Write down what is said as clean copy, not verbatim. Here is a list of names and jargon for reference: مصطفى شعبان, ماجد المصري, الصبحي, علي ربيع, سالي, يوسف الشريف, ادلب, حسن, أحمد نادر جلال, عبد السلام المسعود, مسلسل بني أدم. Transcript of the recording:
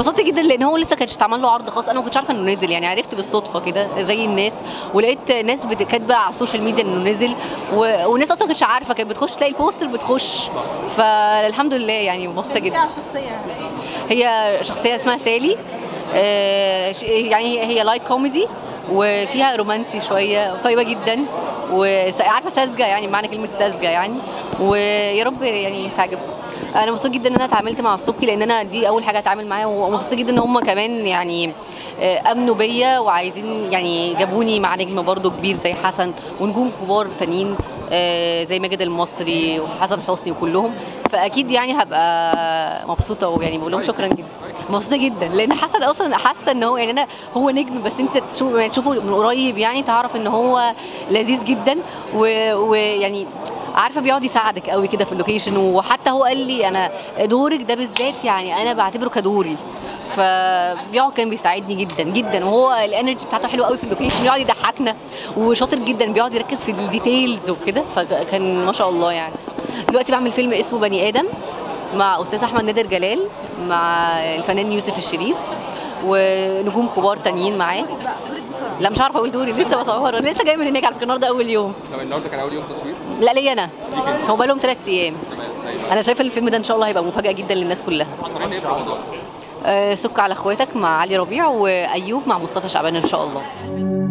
اتبسطت جدا لان هو لسه كانش اتعمل له عرض خاص، انا ما كنتش عارفه انه نزل، يعني عرفت بالصدفه كده زي الناس، ولقيت ناس كاتبه على السوشيال ميديا انه نزل والناس اصلا ما كانتش عارفه، كانت بتخش تلاقي البوستر بتخش، فالحمد لله يعني مبسوطه جدا. هي شخصيه اسمها سالي، يعني هي لايت كوميدي وفيها رومانسي شويه، طيبه جدا وعارفه ساذجه، يعني معنى كلمه ساذجه يعني، ويا رب يعني تعجبكم. انا مبسوطه جدا ان انا اتعاملت مع الصبحي لان انا دي اول حاجه اتعامل معاه، ومبسوطه جدا ان هم كمان يعني امنوا بيا وعايزين يعني جابوني مع نجم برضو كبير زي حسن ونجوم كبار تانيين زي ماجد المصري وحسن حسني وكلهم، فاكيد يعني هبقى مبسوطه ويعني بقول لهم شكرا جدا. مبسوطه جدا لان حسن اصلا حاسه ان هو يعني انا هو نجم، بس انت تشوفه من قريب يعني تعرف ان هو لذيذ جدا ويعني عارفه بيقعد يساعدك قوي كده في اللوكيشن، وحتى هو قال لي انا دورك ده بالذات يعني انا بعتبره كدوري، فبيقعد كان بيساعدني جدا جدا، وهو الانرجي بتاعته حلوه قوي في اللوكيشن، بيقعد يضحكنا وشاطر جدا، بيقعد يركز في الديتيلز وكده، فكان ما شاء الله يعني. دلوقتي بعمل فيلم اسمه بني آدم مع استاذ احمد نادر جلال مع الفنان يوسف الشريف ونجوم كبار تانيين معاه. لا مش عارفه اقول دوري، لسه بصور، لسه جاي من هناك على فكره، النهارده اول يوم. طب النهارده كان اول يوم تصوير؟ لا ليا انا، هو بقى لهم 3 ايام. انا شايفه الفيلم ده ان شاء الله هيبقى مفاجاه جدا للناس كلها. سك على اخواتك مع علي ربيع وايوب مع مصطفى شعبان ان شاء الله.